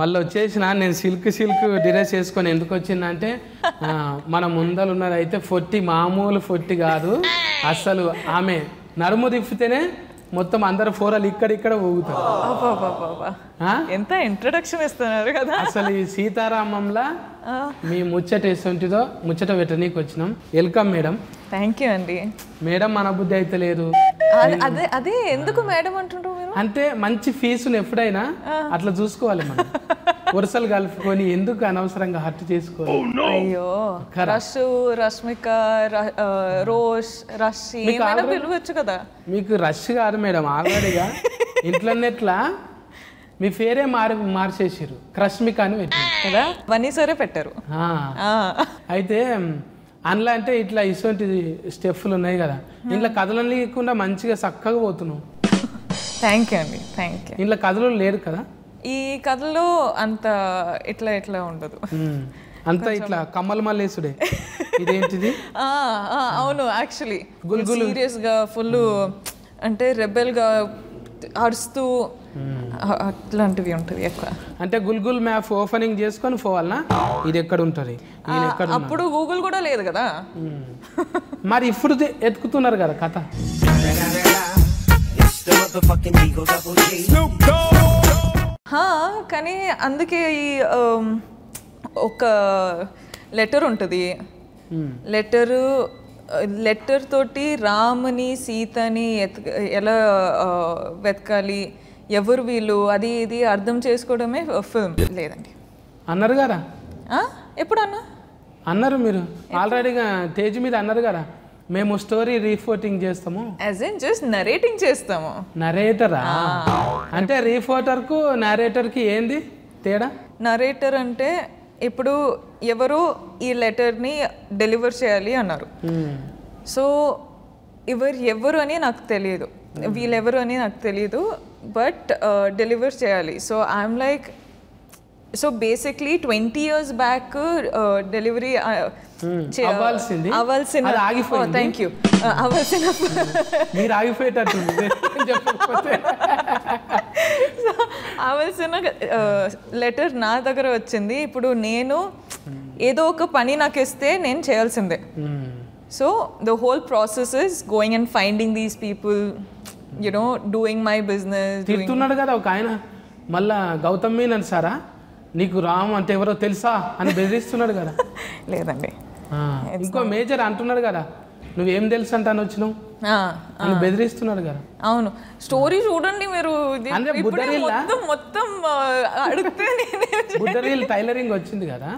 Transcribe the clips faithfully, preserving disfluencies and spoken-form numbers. మళ్ళీ వచ్చేసిన నేను సిల్క్ సిల్క్ డిరెస్ చేసుకొని ఎందుకు వచ్చిందంటే మన ముందలు ఉన్నది అయితే ఫొట్టి మామూలు ఫొట్టి కాదు అసలు. ఆమె నడుము తిప్పితేనే మొత్తం అందరు ఫోరాలు ఇక్కడిక్కడ పోగుతారు. ఎంత ఇంట్రడక్షన్ ఇస్తున్నారు కదా అసలు. ఈ సీతారామంలా మీ ముచ్చట ఎటువంటిదో ముచ్చట పెట్టనీకి వచ్చినాం. Welcome madam. థ్యాంక్ యూ అండి మేడం. మన బుద్ధి అయితే లేదు అదే అదే ఎందుకు మేడం అంటుంటారు అంటే మంచి ఫీజును ఎప్పుడైనా అట్లా చూసుకోవాలి మనం. వరుసలు కలుపుకొని ఎందుకు అనవసరంగా హర్ట్ చేసుకోవాలి. అయ్యో రషు రష్మిక రోష్ రష్ పిలవచ్చు కదా. మీకు రష్ కాదు మేడం, ఆల్రెడీగా ఇంట్లోనేట్లా మీ పేరే మారి మార్చేసారు రష్మిక అని పెట్టారు కదా. వన్ సరే పెట్టారు. అయితే అందులో అంటే ఇట్లా ఇటువంటి స్టెప్లు ఉన్నాయి కదా ఇంట్లో కథలు లేకుండా మంచిగా చక్కగా పోతున్నాం. థ్యాంక్ యూ అండి. Thank you. ఇంట్లో కథలు లేరు కదా ఈ కథలో అంత ఇట్లా ఇట్లా ఉండదు అంత ఇట్లా కమ్మల మల్లేసుడే. ఇదేంటిది? అవును యాక్చువల్లీ సీరియస్గా ఫుల్ అంటే రెబెల్గా అరుస్తూ అట్లాంటివి ఉంటుంది ఎక్కువ. అంటే గూగుల్ మ్యాప్ ఓపెనింగ్ చేసుకొని పోవాలనా? ఇది ఎక్కడ ఉంటుంది? అప్పుడు గూగుల్ కూడా లేదు కదా. మరి ఇప్పుడు ఎత్తుకుతున్నారు కదా కథ. కానీ అందుకే ఈ ఒక లెటర్ ఉంటుంది. లెటరు లెటర్ తోటి రాముని సీతని ఎలా వెతకాలి, ఎవరు వీళ్ళు, అది ఇది అర్థం చేసుకోవడమే ఫిల్మ్. లేదండి అన్నారు కదా. ఎప్పుడు అన్నా అన్నారు మీరు ఆల్రెడీగా తేజ్ మీద అన్నారు కదా మేము స్టోరీ రీపోర్టింగ్ చేస్తాము. యాజ్ ఇన్ జస్ట్ నరేటింగ్ చేస్తాము. నరేటరా అంటే రీపోర్టర్కు నరేటర్కి ఏంది తేడా? నరేటర్ అంటే ఇప్పుడు ఎవరు ఈ లెటర్ని డెలివర్ చేయాలి అన్నారు. సో ఎవరు ఎవరు అని నాకు తెలియదు, వీళ్ళెవరు అని నాకు తెలియదు, బట్ డెలివర్ చేయాలి. So I'm like so basically twenty years back delivery అవ్వాల్సిన థ్యాంక్ యూ అవ్వాల్సిన అవ్వాల్సిన లెటర్ నా దగ్గర వచ్చింది. ఇప్పుడు నేను ఏదో ఒక పని నాకు ఇస్తే నేను చేయాల్సిందే. So the whole process is going and finding these people, you know, doing my business. తిడుతున్నాడు కదా ఒక ఆయన మళ్ళా గౌతమ్ మీనన్ సారా నీకు రామ్ అంటే ఎవరో తెలుసా అని బెదిరిస్తున్నాడు కదా. లేదండి. ఇంకో మేజర్ అంటున్నాడు కదా నువ్వేం తెలుసు అంటే అని వచ్చినావు అని బెదిరిస్తున్నాడు కదా. అవును స్టోరీ చూడండి మీరు. మొత్తం బుద్ధరీల్ టైలరింగ్ వచ్చింది కదా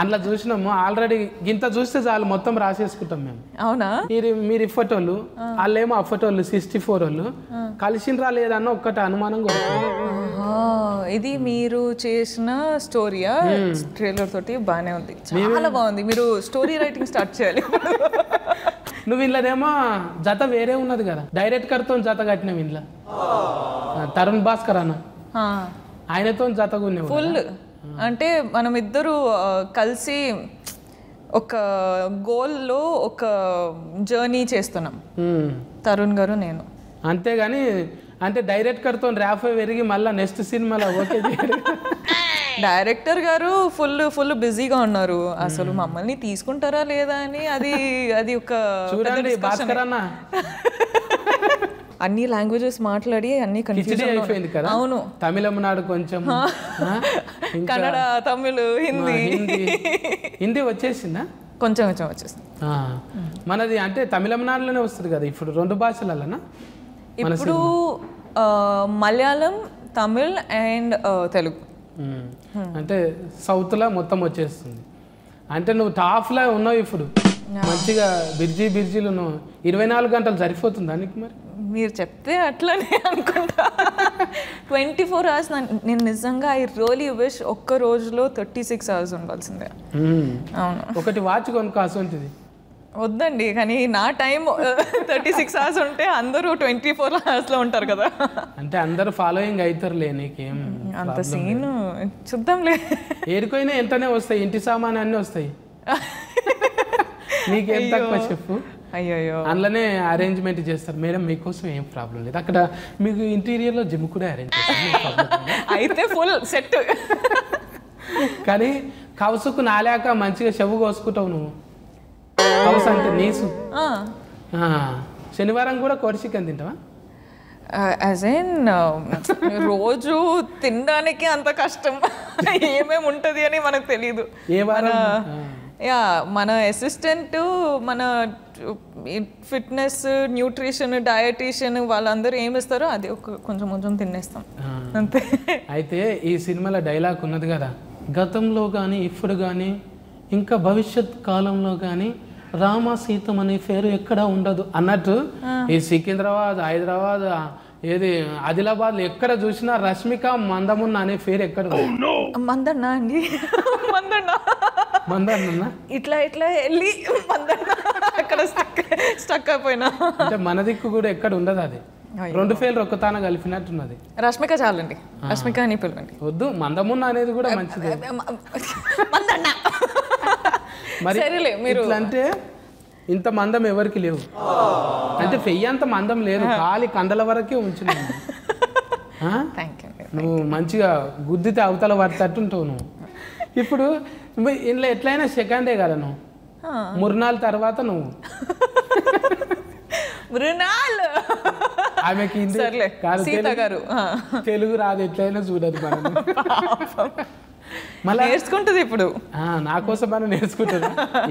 అందులో చూసినాము. ఆల్రెడీ ఇంత చూస్తే చాలు మొత్తం రాసేసుకుంటాం మేము. అవునా? మీరు మీరు ఇఫోటోళ్ళు వాళ్ళేమో అఫోటోళ్ళు సిక్స్టీ ఫోర్ వాళ్ళు కలిసినరా లేదన్న ఒక్కటి అనుమానం కూడా. ఇది మీరు చేసిన స్టోరీయా? ట్రైలర్ తోటి బాగానే ఉంది, చాలా బాగుంది. మీరు స్టోరీ రైటింగ్ స్టార్ట్ చేయాలి. నువ్వు ఇంట్లోనేమో జత వేరే ఉన్నది కదా డైరెక్టర్తో జత కట్టినావు. ఇంట్లో తరుణ్ భాస్కర్ అన్న ఆయనతో జత కొన్నావు ఫుల్. అంటే మనం ఇద్దరు కలిసి ఒక గోల్లో ఒక జర్నీ చేస్తున్నాం తరుణ్ గారు నేను. అంతేగాని అంటే డైరెక్టర్తో ర్యాఫ్ పెరిగి మళ్ళీ నెక్స్ట్ సినిమాలో ఓకే డైరెక్టర్ గారు ఫుల్ ఫుల్ బిజీగా ఉన్నారు. అసలు మమ్మల్ని తీసుకుంటారా లేదా అని అది అది ఒక అన్ని లాంగ్వేజెస్ మాట్లాడి అన్ని కన్ఫ్యూజన్ అయిపోయింది కదా. అవును తమిళనాడు కొంచెం కన్నడ తమిళ హిందీ హిందీ వచ్చేసిందా కొంచెం కొంచెం వచ్చేసింది మనది. అంటే తమిళనాడులోనే వస్తుంది కదా ఇప్పుడు రెండు భాషలలోనా? ఇప్పుడు మలయాళం తమిళ్ అండ్ తెలుగు అంటే సౌత్లో మొత్తం వచ్చేస్తుంది. అంటే నువ్వు టాప్లో ఉన్నావు ఇప్పుడు మంచిగా బిర్జీ బిర్జీలు ఉన్నావు. ఇరవై నాలుగు గంటలు సరిపోతుంది దానికి. మరి మీరు చెప్తే అట్లనే అనుకుంటా. ట్వంటీ ఫోర్ అవర్స్ నేను నిజంగా ఐ రియలీ విష్ ఒక్క రోజులో థర్టీ సిక్స్ అవర్స్ ఉండాల్సిందే. అవును ఒకటి వాచ్ కొనుక్కో అసంటిది వద్దండి. కానీ నా టైం థర్టీ సిక్స్ అవర్స్ ఉంటే అందరూ ట్వంటీ ఫోర్ అవర్స్లో ఉంటారు కదా. అంటే అందరు ఫాలోయింగ్ అవుతారు లే నీకేం అంత సీన్ చూద్దాంలే. ఏడుకైనా ఎంతనే వస్తాయి ఇంటి సామాన్ అన్నీ వస్తాయి నీకేం తక్కువ చెప్పు. అయ్యో అందులోనే అరేంజ్మెంట్ చేస్తారు మేడం మీకోసం ఏం ప్రాబ్లం లేదు అక్కడ మీకు ఇంటీరియర్ లో జిమ్ కూడా అరేంజ్ చేస్తారు అయితే ఫుల్ సెట్ కానీ కవసుకు నాలాక మంచిగా చెవు కోసుకుంటావు నువ్వు కవసు అంటే నీసు శనివారం కూడా కోడిచికెన్ తింటావా రోజు తినడానికి అంత కష్టం ఏమేమి ఉంటుంది అని మనకు తెలీదు యా మన అసిస్టెంట్ మన ఫిట్నెస్ న్యూట్రిషన్ డయటీషియన్ వాళ్ళందరూ ఏమిస్తారో అది కొంచెం కొంచెం తినేస్తాం అంతే అయితే ఈ సినిమాలో డైలాగ్ ఉన్నది కదా గతంలో కానీ ఇప్పుడు కానీ ఇంకా భవిష్యత్ కాలంలో కానీ రామ సీతం అనే పేరు ఎక్కడా ఉండదు అన్నట్టు ఈ సికింద్రాబాద్ హైదరాబాద్ ఏది ఆదిలాబాద్ ఎక్కడ చూసినా రష్మిక మందమున్న అనే పేరు ఎక్కడ మందన్న అండి మందన్న మందన్న ఇట్లా ఇట్లా వెళ్ళి మందన్న అక్కడ స్టక్ అయిపోయినా అంటే మన దిక్కు కూడా ఎక్కడ ఉండదు అది రెండు పేర్లు ఒక్కతాన కలిపినట్టున్నది రష్మిక చాలండి రష్మిక అని పిలవండి వద్దు మందమున్న అనేది కూడా మంచిది మందన్న అంటే ఇంత మందం ఎవరికి లేవు అంటే పెయ్యంత మందం లేదు ఖాళీ కండల వరకే ఉంచున్నా నువ్వు మంచిగా గుద్దితే అవతల పడతట్టుంటావు నువ్వు ఇప్పుడు ఇంట్లో ఎట్లయినా సెకండే కదా నువ్వు మృణాల తర్వాత నువ్వు ఆమెకి తెలుగు రాదు ఎట్లయినా చూడదు మళ్ళీ నేర్చుకుంటది ఇప్పుడు నా కోసం అని నేర్చుకుంటుంది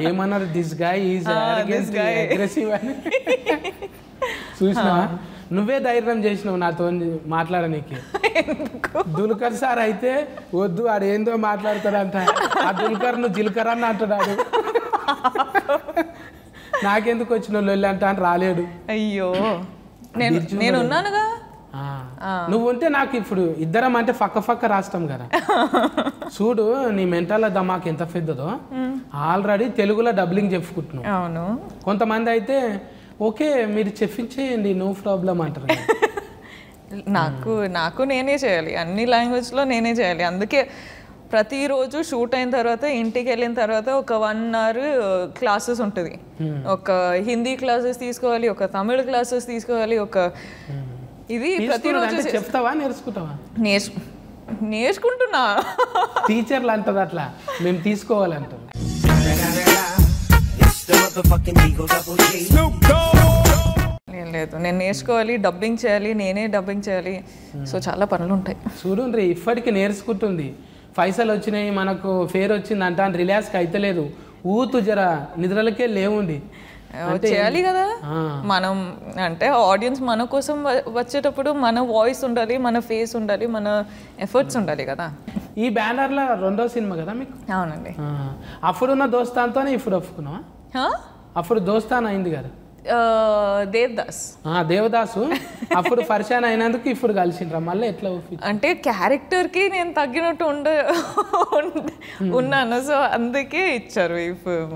ఏమన్నారు this guy is against guy aggressive అని చూసినా నువ్వే ధైర్యం చేసినావు నాతో మాట్లాడడానికి దుల్కర్ సార్ అయితే వద్దు ఆడు ఏందో మాట్లాడతాడంట ఆ దుల్కర్ నువ్వు జిల్కర్ అని అంటాడు ఆడు నాకెందుకు వచ్చిన లొల్లి అంట అని రాలేడు అయ్యో నేను ఉన్నానుగా నువ్వు ఉంటే నాకు ఇప్పుడు ఇద్దరం అంటే పక్క పక్క రాస్తాం కదా చూడు నీ మెంటల్ దమాకు ఎంత పెద్దదో ఆల్రెడీ తెలుగులో డబ్లింగ్ చెప్పుకుంటున్నావు కొంతమంది అయితే ఓకే మీరు చెప్పించేయండి నో ప్రాబ్లం అంటారు నాకు నాకు నేనే చేయాలి అన్ని లాంగ్వేజ్లో నేనే చేయాలి అందుకే ప్రతిరోజు షూట్ అయిన తర్వాత ఇంటికి వెళ్ళిన తర్వాత ఒక వన్ అవర్ క్లాసెస్ ఉంటుంది ఒక హిందీ క్లాసెస్ తీసుకోవాలి ఒక తమిళ క్లాసెస్ తీసుకోవాలి ఒక ఇది ప్రతిరోజు చెప్తావా నేర్చుకుంటావా నేర్చుకుంటున్నా టీచర్లు అంటారు అట్లా మేము తీసుకోవాలంటారు లేదు నేను నేర్చుకోవాలి డబ్బింగ్ చేయాలి నేనే డబ్బింగ్ చేయాలి సో చాలా పనులు ఉంటాయి చూడండి ఇప్పటికి నేర్చుకుంటుంది పైసలు వచ్చినాయి మనకు ఫేర్ వచ్చింది అంటే రిలాక్స్కి అయితే లేదు ఊతు జర నిద్రలకే లేవుంది చేయాలి కదా మనం అంటే ఆడియన్స్ మన కోసం వచ్చేటప్పుడు మన వాయిస్ ఉండాలి మన ఫేస్ ఉండాలి మన ఎఫర్ట్స్ ఉండాలి కదా ఈ బ్యానర్లో రెండో సినిమా కదా మీకు అవునండి అప్పుడున్న దోస్తాన్తోనే ఇప్పుడు ఒప్పుకున్నావా అప్పుడు దోస్తాన్ అయింది కదా దేవదాస్ దేవదాసు అప్పుడు పరిచయం అయినందుకు ఇప్పుడు కలిసిండ్రా మళ్ళీ ఎట్లా అంటే క్యారెక్టర్కి నేను తగ్గినట్టు ఉండ ఉన్నాను సో అందుకే ఇచ్చారు ఈ ఫిల్మ్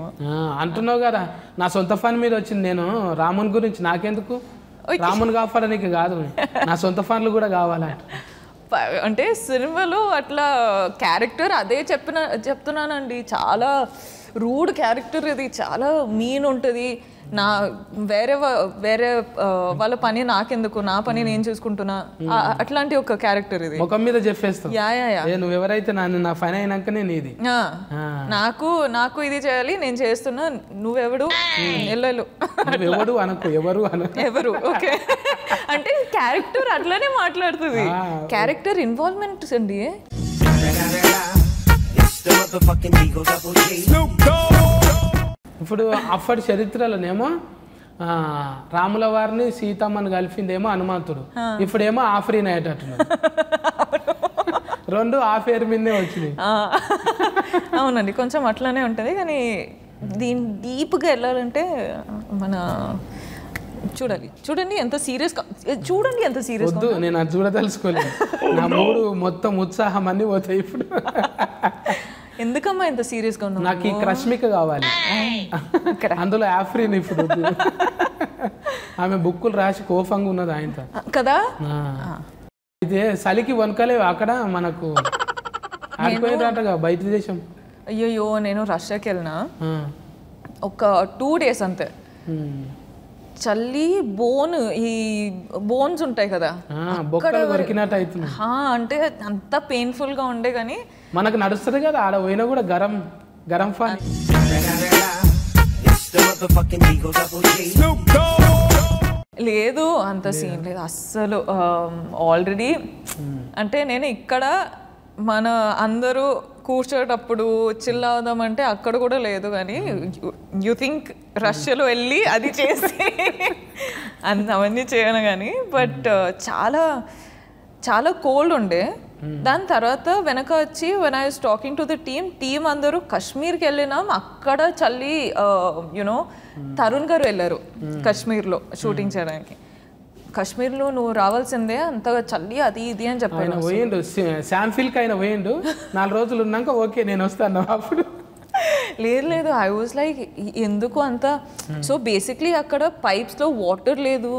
అంటున్నావు కదా నా సొంత ఫన్ మీద వచ్చింది నేను రాముని గురించి నాకెందుకు రాముని కాపాడడానికి కాదు నా సొంత ఫన్లు కూడా కావాలంట అంటే సినిమాలో అట్లా క్యారెక్టర్ అదే చెప్పిన చెప్తున్నానండి చాలా రూడ్ క్యారెక్టర్ ఇది చాలా మీన్ ఉంటుంది నా వేరే వేరే వాళ్ళ పని నాకెందుకు నా పని నేను చూసుకుంటున్నా అట్లాంటి ఒక క్యారెక్టర్ ఇది ముఖం మీద చెప్పేస్తా యా యా నువ్వు ఎవరైతే నా ఫైన్ అయినాకనే నీది నాకు నాకు ఇది చేయాలి నేను చేస్తున్నా నువ్వెవడు ఎల్లలు ఎవడు అనకు ఎవరు ఎవరు ఓకే అంటే క్యారెక్టర్ అట్లానే మాట్లాడుతుంది క్యారెక్టర్ ఇన్వాల్వ్మెంట్ అండి ఇప్పుడు అప్పటి చరిత్రలోనేమో రాముల వారిని సీతమ్మని కలిపిందేమో హనుమంతుడు ఇప్పుడేమో ఆఫ్రీన్ అయ్యేటట్టున్నాడు రెండు ఆఫ్ ఎయిర్ మీదే వచ్చినాయి అవునండి కొంచెం అట్లానే ఉంటుంది కానీ దీన్ని డీప్గా వెళ్ళాలంటే మన చూడాలి చూడండి ఎంత సీరియస్ చూడండి ఎంత సీరియస్ వద్దు నేను అది చూడదలుచుకోలేదు నా మూడు మొత్తం ఉత్సాహం అన్నీ పోతాయి ఇప్పుడు ఎందుకమ్మా ఇంత సీరియస్గా ఉన్నా నాకు ఈ రష్మిక కావాలి అందులో ఆఫ్రీన్ ఇప్పుడు ఆమె బుక్కులు రాసి కోపంగా ఉన్నది ఆయన కదా అయితే చలికి వణుకలేవు అక్కడ మనకు ఆడిపోయిందంటగా బయట దేశం అయ్యో నేను రష్యాకి వెళ్ళినా ఒక టూ డేస్ అంతే చల్లి బోన్ ఈ బోన్స్ ఉంటాయి కదా బొక్కలు వరికినట్టు అవుతుంది. అంటే అంత పెయిన్ఫుల్ గా ఉండే కానీ మనకు నడుస్తుంది కదా ఆడ పోయినా కూడా గరం గరం ఫాన్. లేదు అంత సీన్ లేదు అస్సలు. ఆల్రెడీ అంటే నేను ఇక్కడ మన అందరూ కూర్చోటప్పుడు చిల్ అవుదాం అంటే అక్కడ కూడా లేదు. కానీ యూ థింక్ రష్యలో వెళ్ళి అది చేసి అంత అవన్నీ చేయను కానీ బట్ చాలా చాలా కోల్డ్ ఉండే. దాని తర్వాత వెనక వచ్చి when I was talking to the team team అందరూ కాశ్మీర్కి వెళ్ళినాం. అక్కడ చల్లి యునో తరుణ్ గారు వెళ్ళారు కాశ్మీర్లో షూటింగ్ చేయడానికి. కాశ్మీర్లో నువ్వు రావాల్సిందే అంతగా చల్లి అది ఇది అని చెప్పాను. పోయిండు శాంఫిల్కి ఆయన పోయిండు నాలుగు రోజులు ఉన్నాక ఓకే నేను వస్తాను అప్పుడు. లేదు లేదు ఐ వాజ్ లైక్ ఎందుకు అంత. సో బేసిక్లీ అక్కడ పైప్స్లో వాటర్ లేదు,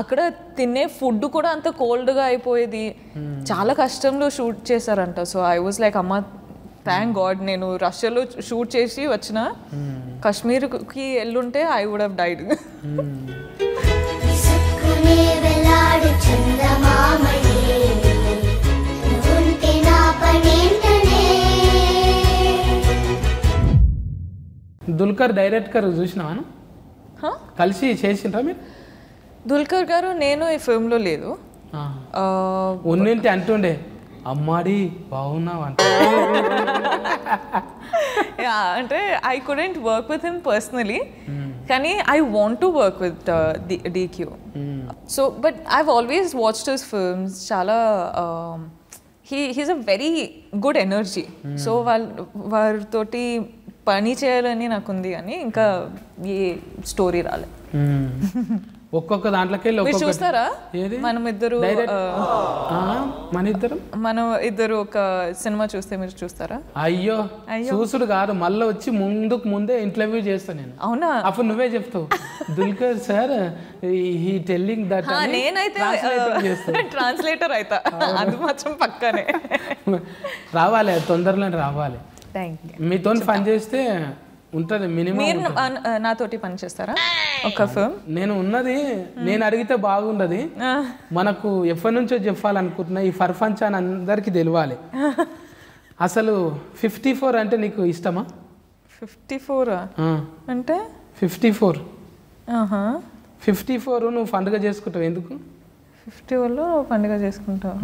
అక్కడ తినే ఫుడ్ కూడా అంత కోల్డ్గా అయిపోయేది. చాలా కష్టంలో షూట్ చేశారంట. సో ఐ వాజ్ లైక్ అమ్మ థ్యాంక్ గాడ్ నేను రష్యాలో షూట్ చేసి వచ్చిన, కాశ్మీర్కి వెళ్ళుంటే I would have died. Dulquer director చూసినాను కలిసి చేసిండ్రా మీరు? దుల్కర్ గారు నేను ఈ ఫిల్మ్లో లేదు. ఉన్నింటి అంటుండే అమ్మాడి బాగున్నావు అంటే అంటే I couldn't work with him personally కానీ I want to work with DQ. So but I have always watched his films. చాలా he he's a very good energy. So వాళ్ళు వారితోటి పని చేయాలని నాకు ఉంది కానీ ఇంకా ఏ స్టోరీ రాలేదు. ఒక్కొక్క దాంట్లోకి చూస్తారా మనం ఇద్దరు మన ఇద్దరు మనం ఇద్దరు ఒక సినిమా చూస్తే మీరు చూస్తారా? అయ్యో చూసుడు కాదు మళ్ళీ వచ్చి ముందుకు ముందే ఇంటర్వ్యూ చేస్తా నేను. అవునా? అప్పుడు నువ్వే చెప్తావు Dulquer sir he telling that. నేనైతే ట్రాన్స్లేటర్ అయితా అది మాత్రం పక్కనే. రావాలి తొందరలో రావాలి. మీతో పని చేస్తే ఉంటుంది మినిమం. నాతోటి పని చేస్తారా ఒక ఫిల్మ్? నేను ఉన్నది నేను అడిగితే బాగుండదు. మనకు ఎప్పటి నుంచో చెప్పాలనుకుంటున్నా ఈ ఫర్ఫాన్ చాన్ అందరికీ తెలియాలి. అసలు ఫిఫ్టీ ఫోర్ అంటే నీకు ఇష్టమా? ఫిఫ్టీ ఫోర్ అంటే ఫిఫ్టీ ఫోర్ ఫిఫ్టీ ఫోర్ నువ్వు పండుగ చేసుకుంటావు ఎందుకు? ఫిఫ్టీ ఫోర్లో పండుగ చేసుకుంటావు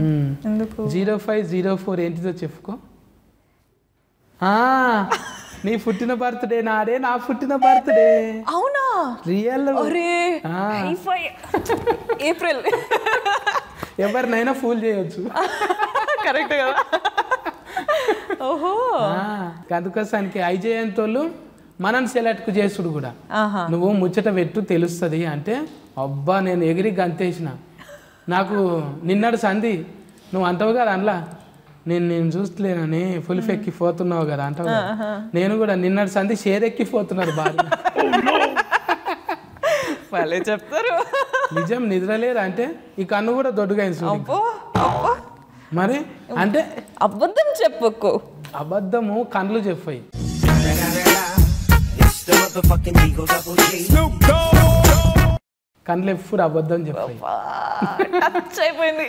ఎందుకు? జీరో ఫైవ్ జీరో ఫోర్ ఏంటిదో చెప్పుకో. నీ పుట్టిన బర్త్డే నాడే నా పుట్టిన బర్త్డే. అవునా? Real April. ఎవరినైనా ఫూల్ చేయొచ్చు కరెక్ట్ కదా. ఓహో అందుకోసానికి ఐజేఎంత్ వాళ్ళు మనం సెలెక్ట్ చేసుడు కూడా నువ్వు ముచ్చట పెట్టు తెలుస్తుంది అంటే అబ్బా నేను ఎగిరి గంతేసిన. నాకు నిన్నడు సంధి నువ్వు అంటావు కదా అందులో నేను నేను చూస్తలేనని ఫుల్ఫ్ ఎక్కిపోతున్నావు కదా అంటావు. నేను కూడా నిన్నటి సంధి షేర్ ఎక్కిపోతున్నారు బాగా వాళ్ళే చెప్తారు. నిజం నిద్రలేరు అంటే ఈ కన్ను కూడా దొడ్డుగా మరి అంటే అబద్ధం చెప్పకు అబద్ధము కన్నులు చెప్పాయి. కన్నులు ఎప్పుడు అబద్ధం చెప్పాయి అయిపోయింది.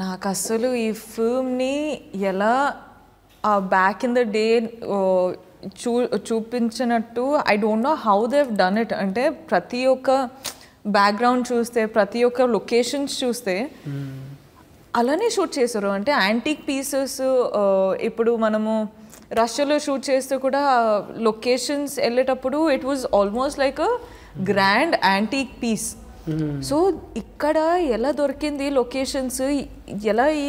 నాకు అస్సలు ఈ ఫిల్మ్ని ఎలా ఆ బ్యాక్ ఇన్ ద డే చూ చూపించినట్టు I don't know how they have done it. అంటే ప్రతి ఒక్క బ్యాక్గ్రౌండ్ చూస్తే ప్రతి ఒక్క లొకేషన్స్ చూస్తే అలానే షూట్ చేశారు. అంటే యాంటిక్ పీసెస్ ఇప్పుడు మనము రష్యాలో షూట్ చేస్తే కూడా లొకేషన్స్ వెళ్ళేటప్పుడు it was almost like a grand antique piece. So ఇక్కడ ఎలా దొరికింది లొకేషన్స్ ఎలా ఈ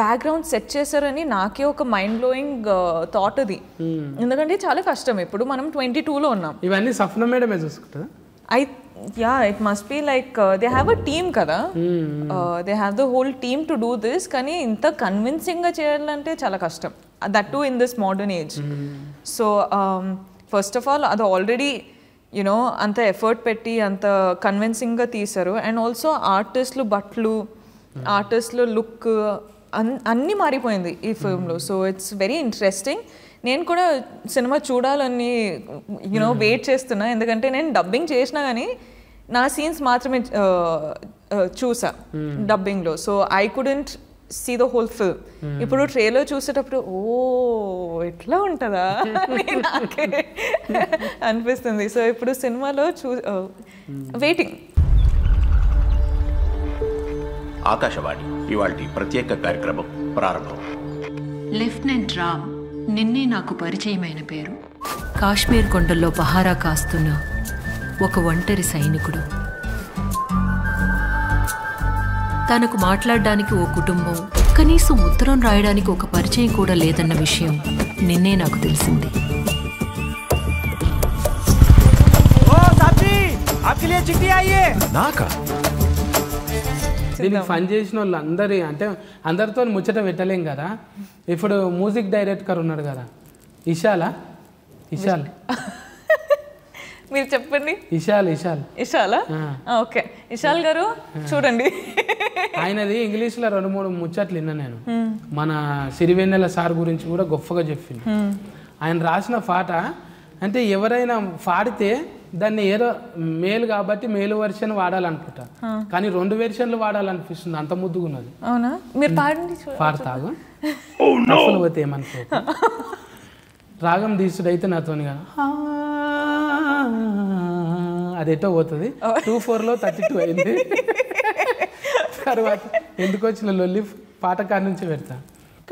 బ్యాక్గ్రౌండ్ సెట్ చేశారని నాకే ఒక మైండ్ బ్లోయింగ్ థాట్ అది. ఎందుకంటే చాలా కష్టం. ఇప్పుడు మనం ట్వంటీ టూలో ఉన్నాం. ఇవన్నీ సఫ్నా మేడమే చూసుకుంటుందా? I yeah, it must be like uh, they have a team kada. Mm. Uh, they have the whole team to do this. Kani inta convincing ga cheyalante chala kashtam. That too in this modern age. Mm. So um, first of all, adu already you know anta effort petti anta convincing ga teesaru, and also artists lu batlu, mm. artists lu look anni maripoyindi ee film lo. So it's very interesting. నేను కూడా cinema చూడాలని you know wait చేస్తున్నా, ఎందుకంటే నేను dubbing చేసినా కానీ నా scenes మాత్రమే చూసా డబ్బింగ్లో. So I couldn't see the whole film. ఇప్పుడు ట్రైలర్ చూసేటప్పుడు ఓ ఎట్లా ఉంటుందా అని నాకే అనిపిస్తుంది. సో ఇప్పుడు సినిమాలో చూ వెయిటింగ్. ఆకాశవాణి ఇవాల్టి ప్రత్యేక కార్యక్రమం ప్రారంభం. లెఫ్టినెంట్ రామ్ నిన్నే నాకు పరిచయమైన పేరు. కాశ్మీర్ కొండల్లో పహారా కాస్తున్న ఒక ఒంటరి సైనికుడు, తనకు మాట్లాడడానికి ఓ కుటుంబం, కనీసం ఉత్తరం రాయడానికి ఒక పరిచయం కూడా లేదన్న విషయం నిన్నే నాకు తెలిసింది. దీనికి ఫన్ చేసిన వాళ్ళు అందరి అంటే అందరితో ముచ్చట పెట్టలేం కదా. ఇప్పుడు మ్యూజిక్ డైరెక్టర్ ఉన్నాడు కదా, ఇషాలా ఇషాల్ మీరు చెప్పండి, ఇషాల్ ఇషాల్ ఇషాలా ఓకే ఇషాల్ గారు చూడండి, ఆయనది ఇంగ్లీష్లో రెండు మూడు ముచ్చట్లు విన్నా నేను. మన సిరివెన్నెల సార్ గురించి కూడా గొప్పగా చెప్పింది. ఆయన రాసిన పాట అంటే ఎవరైనా పాడితే దాన్ని ఏదో మేల్ కాబట్టి మేల్ వెర్షన్ వాడాలనుకుంటా, కానీ రెండు వెర్షన్లు వాడాలనిపిస్తుంది, అంత ముద్దుగున్నది. అవునా, మీరు పాడండి పాడతాగు అసలు పోతే ఏమనుకో. రాగం తీసుడైతే నాతోని కదా అదేటో పోతుంది. టూ ఫోర్లో థర్టీ టూ అయింది. తర్వాత ఎందుకు వచ్చిన లొల్లి పాట కాడి నుంచి పెడతా.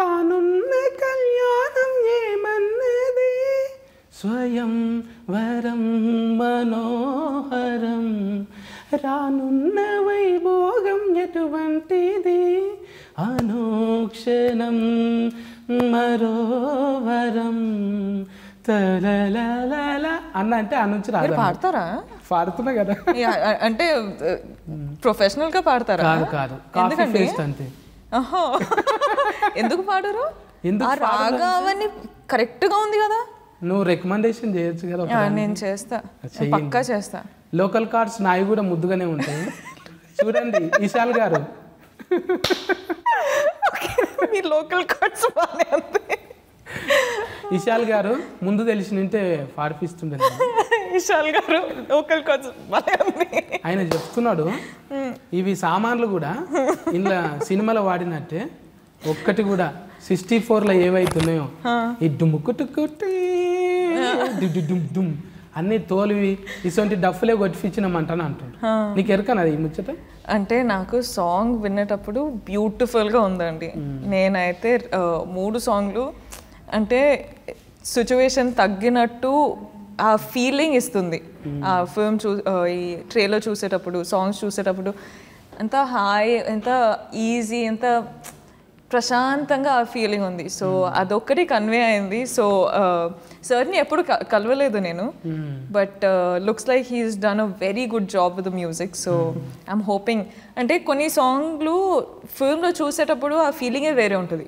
కానున్న కళ్యాణం ఏమన్నది స్వయం వరం మనోహరం, రానున్న వైభోగం ఎటువంటిది అనుక్షణం మరోవరం తలలలల అన్న అంటే అనుంచి రాదు. పాడతారా? పాడుతున్నా కదా. అంటే ప్రొఫెషనల్ గా పాడతారా? కాదు కాదు, కాఫీ పేస్ట్ అంతే. ఎందుకు పాడరు? రాగా అవన్నీ కరెక్ట్ గా ఉంది కదా. నువ్వు రికమెండేషన్ చేయొచ్చు కదా. నేను చేస్తా, పక్కా చేస్తా. లోకల్ కార్డ్స్ నాయి కూడా ముద్దుగానే ఉంటాయి. చూడండి ఇషాల్ గారు, మీ లోకల్ కార్డ్స్ బాగానే ఉంటాయి. ఇషాల్ గారు ముందు తెలిసినంటే పాడిపిస్తుండే. ఇషాల్ గారు లోకల్ కార్డ్స్ బాగానే ఉంటాయి. ఆయన చెప్తున్నాడు ఇవి సామాన్లు కూడా ఇంట్లో సినిమాలో వాడినట్టే ఒక్కటి కూడా సిక్స్టీ ఫోర్లో ఏవైతున్నాయో ఈ డుమ్ముకుట్టుకుట్టి డుమ్ డుమ్ అన్ని తోలివి ఇటువంటి డఫ్లే కొట్టించినామంటాను అంటాడు. నీకు ఎరకనా ఈ ముచ్చట? అంటే నాకు సాంగ్ వినేటప్పుడు బ్యూటిఫుల్గా ఉందండి. నేనైతే మూడు సాంగ్లు అంటే సిచ్యువేషన్ తగ్గినట్టు ఆ ఫీలింగ్ ఇస్తుంది. ఆ ఫిల్మ్ చూ ఈ ట్రైలర్ చూసేటప్పుడు సాంగ్స్ చూసేటప్పుడు ఎంత హాయ్, ఎంత ఈజీ, ఎంత ప్రశాంతంగా ఆ ఫీలింగ్ ఉంది. సో అదొక్కటి కన్వే అయింది. సో సార్ని ఎప్పుడు కలవలేదు నేను, but looks like he is done a very good job with the music. So I'm hoping అంటే కొన్ని సాంగ్లు ఫిల్మ్లో చూసేటప్పుడు ఆ ఫీలింగే వేరే ఉంటుంది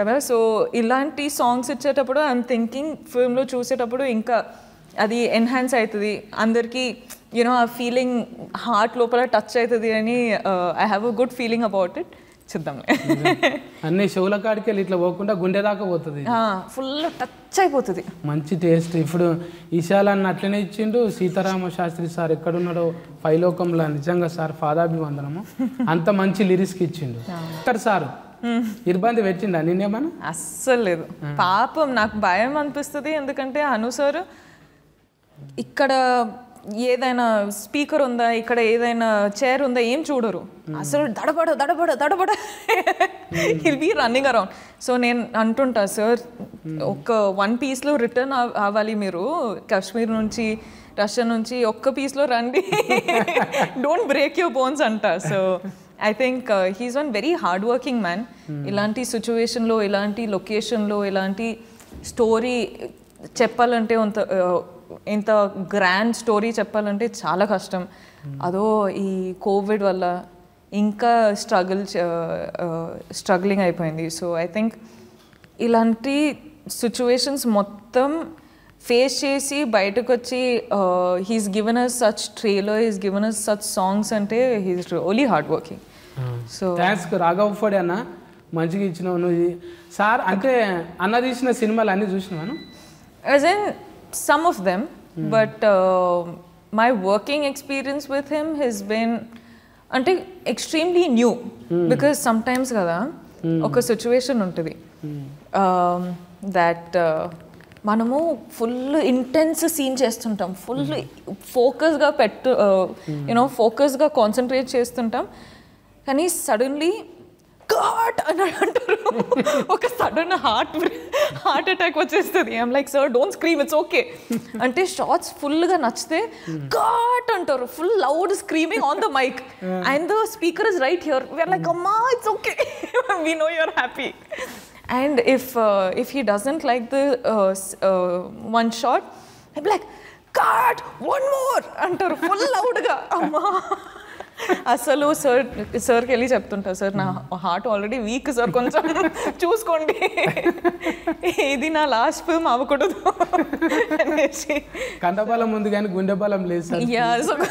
కదా. సో ఇలాంటి సాంగ్స్ ఇచ్చేటప్పుడు ఐఎమ్ థింకింగ్ ఫిల్మ్లో చూసేటప్పుడు ఇంకా అది ఎన్హాన్స్ అవుతుంది అందరికీ, యూనో ఆ ఫీలింగ్ హార్ట్ లోపల టచ్ అవుతుంది అని I have a good feeling about it. చూద్దాం అన్ని షోల కాడికి వెళ్ళి ఇట్లా పోకుండా గుండె దాకా పోతుంది, ఫుల్ టచ్ అయిపోతుంది. మంచి టేస్ట్. ఇప్పుడు ఇషాల్ అన్న అట్లనే ఇచ్చిండు. సీతారామ శాస్త్రి సార్ ఎక్కడున్నాడో పైలోకంలో, నిజంగా సార్ పాదాభివందనము, అంత మంచి లిరిక్స్ ఇచ్చిండు. ఇక్కడ సారు ఇబ్బంది పెట్టిండా నిన్నేమన్నా? అస్సలు లేదు, పాపం. నాకు భయం అనిపిస్తుంది ఎందుకంటే అను సారు ఇక్కడ ఏదైనా స్పీకర్ ఉందా, ఇక్కడ ఏదైనా చైర్ ఉందా ఏం చూడరు అసలు. దడబడ దడబడ దడబడ he'll be running around. So నేను అంటుంటా, సార్ ఒక్క వన్ పీస్లో రిటర్న్ అవ్వాలి మీరు, కాశ్మీర్ నుంచి రష్యా నుంచి ఒక్క పీస్లో రండి, డోంట్ బ్రేక్ యువర్ బోన్స్ అంటా. So I think he's one very hard working man. ఇలాంటి సిచ్యువేషన్లో, ఇలాంటి లొకేషన్లో, ఇలాంటి స్టోరీ చెప్పాలంటే ఇంత గ్రాండ్ స్టోరీ చెప్పాలంటే చాలా కష్టం. అదో ఈ కోవిడ్ వల్ల ఇంకా స్ట్రగుల్ స్ట్రగ్లింగ్ అయిపోయింది. సో ఐ థింక్ ఇలాంటి సిచ్యువేషన్స్ మొత్తం ఫేస్ చేసి బయటకు వచ్చి he's given us such trailer, he's given us such songs అంటే he's only hard working. So thanks Raghav for అన్న, మంచిగా ఇచ్చినావు నువ్వు. సార్ అంటే అన్న తీసిన సినిమాలు అన్నీ చూసినాను, as in some of them, mm. but uh, my working experience with him has been ante extremely new, mm. because sometimes kada oka situation untadi um that uh, manamu full intense scene chestuntam, full mm. focus ga pet uh, mm. you know focus ga concentrate chestuntam, kani suddenly God anantaru oka sudden heart heart attack vachestadi. I'm like, sir, don't scream, it's okay. Ante shots full ga nachte God antaru, full loud screaming on the mic, yeah. and the speaker is right here, we are like, amma it's okay, we know you're happy. And if uh, if he doesn't like the uh, uh, one shot, I'm like, God one more antaru full loud ga. Amma అసలు sir సార్కి వెళ్ళి చెప్తుంటా, sir నా heart already weak sir, కొంచెం చూసుకోండి, ఇది నా last film అవ్వకూడదు అనేసి. కండపాలం ఉంది కానీ గుండెపాలం లేదు సార్,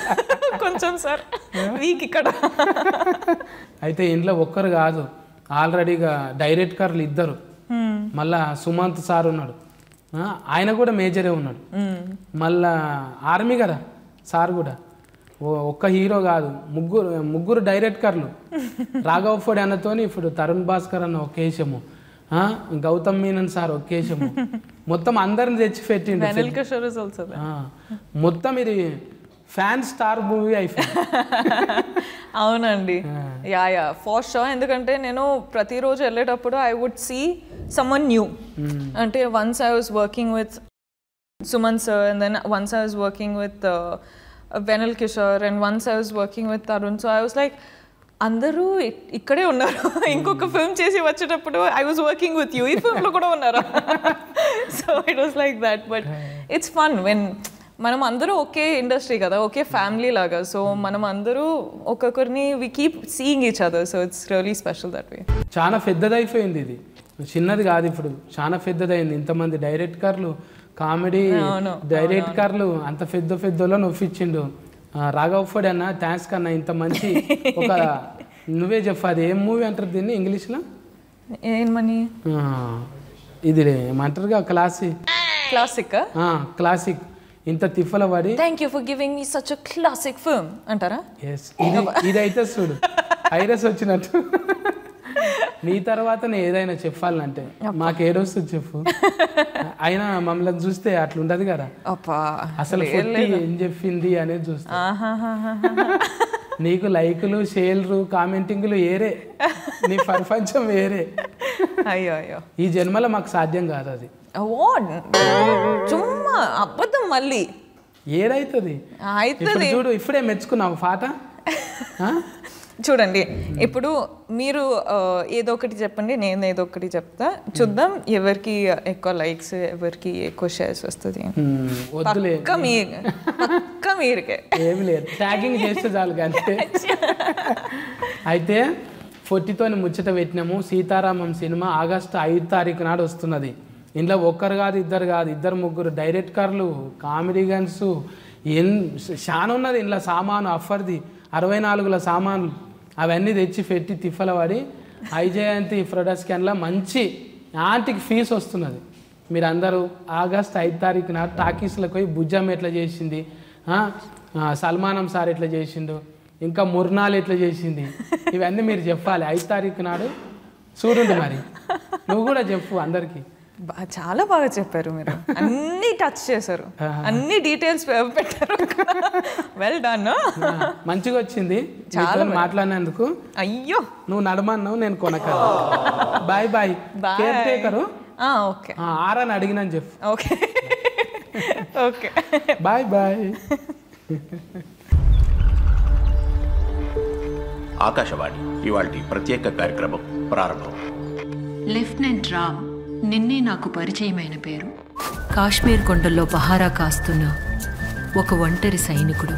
కొంచెం సార్ వీక్ ఇక్కడ. అయితే ఇంట్లో ఒక్కరు కాదు, ఆల్రెడీగా డైరెక్టర్లు ఇద్దరు, మళ్ళా సుమంత్ సార్ ఉన్నాడు, ఆయన కూడా మేజరే ఉన్నాడు, మళ్ళా ఆర్మీ కదా సార్ కూడా, ఒక్క హీరో కాదు ముగ్గురు ముగ్గురు డైరెక్టర్లు. రాఘవ్ ఫోడి అన్నతోని ఇప్పుడు తరుణ్ భాస్కర్ అన్న ఒకేషము, గౌతమ్ మీనన్ సార్ ఒకేషము, మొత్తం అందరిని తెచ్చి పెట్టిండు. మొత్తం ఇది ఫ్యాన్ స్టార్ మూవీ అయిపోయింది. అవునండి, యా యా ఫర్ షూర్. ఎందుకంటే నేను ప్రతిరోజు వెళ్ళేటప్పుడు I would see someone new. అంటే once I was working with Suman sir, and then once I was working with Venal Kishore, and once I was working with Tarun, so I was like, andaru ikkade unnaru, inkoka film chesi vachetappudu I was working with you, ee film lo kuda unnaru. So it was like that, but it's fun when manam andaru okay industry kada, okay family laga, so manam andaru okakarni we keep seeing each other, so it's really special that way. Chaana feddada ayipoyindi, idi chinnadi kaadu, ippudu chaana feddada ayindi. Inta mandi directorlu, comedy డైరెక్టర్లు, అంత పెద్ద పెద్దలో నొప్పించిండు రాఘవ్ ఫోడి అన్న. Thanks కన్నా, ఇంత మంచి ఒక నువ్వే చెప్పు, అది ఏం మూవీ అంటారు దీన్ని ఇంగ్లీష్లో, ఏమని ఇది ఏమంటారుగా, క్లాసిక్ క్లాసిక్ క్లాసిక్. ఇంత తిఫల పడి thank you for giving me such a classic film అంటారా. ఇదైతే చూడు ఐరస్ వచ్చినట్టు, నీ తర్వాత ఏదైనా చెప్పాలంటే మాకు ఏడొస్తుంది చెప్పు. అయినా మమ్మల్ని చూస్తే అట్లుంటది కదా, అసలు ఏం చెప్పింది అనేది చూస్తా. నీకు లైకులు షేర్లు కామెంటింగ్లు ఏరే, నీ ప్రపంచం వేరే. అయ్యో అయ్యో, ఈ జన్మలో మాకు సాధ్యం కాదు అది. చుమ్మా అబద్ధం మళ్ళీ ఏదైతుంది చూడు. ఇప్పుడే మెచ్చుకున్నావు పాట చూడండి. ఇప్పుడు మీరు ఏదో ఒకటి చెప్పండి, నేను ఏదో ఒకటి చెప్తా, చూద్దాం ఎవరికి ఎక్కువ లైక్స్, ఎవరికి ఎక్కువ షేర్స్ వస్తుంది. ఏమి లేదు, ట్యాగింగ్ చేస్తే చాలు. అంటే అయితే ఫోర్టీతో ముచ్చట పెట్టినాము. సీతారామం సినిమా ఆగస్టు ఐదు తారీఖు నాడు వస్తున్నది. ఇంట్లో ఒక్కరు కాదు, ఇద్దరు కాదు, ఇద్దరు ముగ్గురు డైరెక్టర్లు, కామెడీ గన్స్, ఎన్ చాలా ఉన్నది ఇంట్లో సామాను. అఫర్ది అరవై నాలుగుల సామాన్లు అవన్నీ తెచ్చి పెట్టి తిఫల పడి ఐజయంతి ప్రొడక్షన్లో మంచి యాంటిక్ ఫీజు వస్తున్నది. మీరు అందరూ ఆగస్ట్ ఐదు తారీఖున టాకీస్లకు పోయి భుజం ఎట్లా చేసింది, సల్మానం సార్ ఎట్లా చేసిండు, ఇంకా ముర్నాలు ఎట్లా చేసింది, ఇవన్నీ మీరు చెప్పాలి ఐదు తారీఖు నాడు. చూడండి మరి, నువ్వు కూడా చెప్పు అందరికీ. చాలా బాగా చెప్పారు మీరు, అన్ని టచ్ చేశారు, అన్ని డీటెయిల్స్ పెట్టారు. వెల్ డన్, మంచిగా వచ్చింది. చాలా మాట్లాడినందుకు. అయ్యో, నువ్వు నడమన్నావు, నేను కొనక. Bye bye bye. ఓకే, ఆరా అని అడిగినా చెప్పు. Okay okay, bye bye. Akashvani ఇవాల్టి ప్రత్యేక కార్యక్రమం ప్రారంభం. లెఫ్టినెంట్ రామ్ నిన్నే నాకు పరిచయమైన పేరు. కాశ్మీర్ కొండల్లో పహారా కాస్తున్న ఒక ఒంటరి సైనికుడు.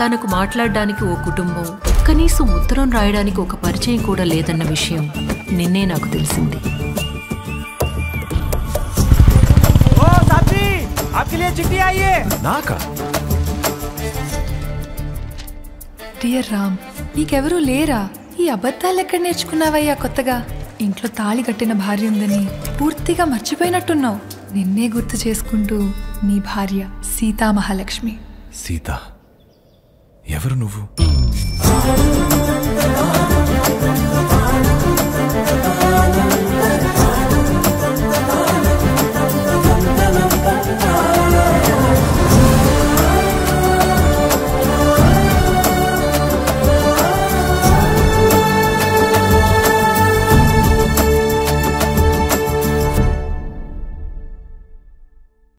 తనకు మాట్లాడడానికి ఓ కుటుంబం, కనీసం ఉత్తరం రాయడానికి ఒక పరిచయం కూడా లేదన్న విషయం నిన్నే నాకు తెలిసింది. డియర్ రామ్, నీకెవరూ లేరా? ఈ అబద్ధాలెక్కడ నేర్చుకున్నావయ్యా కొత్తగా? ఇంట్లో తాళి కట్టిన భార్య ఉందని పూర్తిగా మర్చిపోయినట్టున్నావు. నిన్నే గుర్తు చేసుకుంటూ నీ భార్య సీతా మహాలక్ష్మి. సీత ఎవరు నువ్వు?